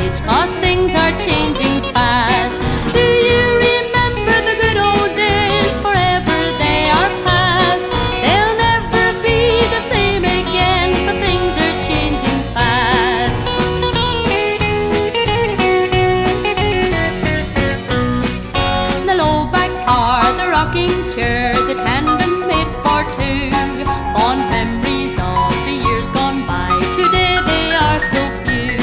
advantage, 'cause things are changing fast. Do you remember the good old days? Forever they are past. They'll never be the same again, but things are changing fast. The low back car, the rocking chair, the tandem made for two, fond memories of the years gone by. Today they are so few.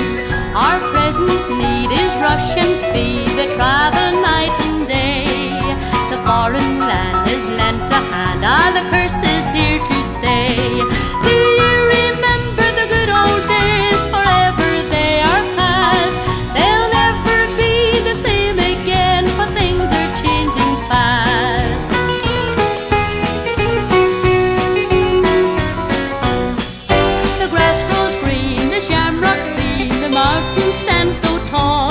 Our present need is rush and speed, the travel night and day. The foreign land is lent a hand, ah, the curse is here to stay. Do you remember the good old days? Forever they are past. They'll never be the same again, but things are changing fast. The grass grows green, the shamrocks seen, the mountains stand so tall.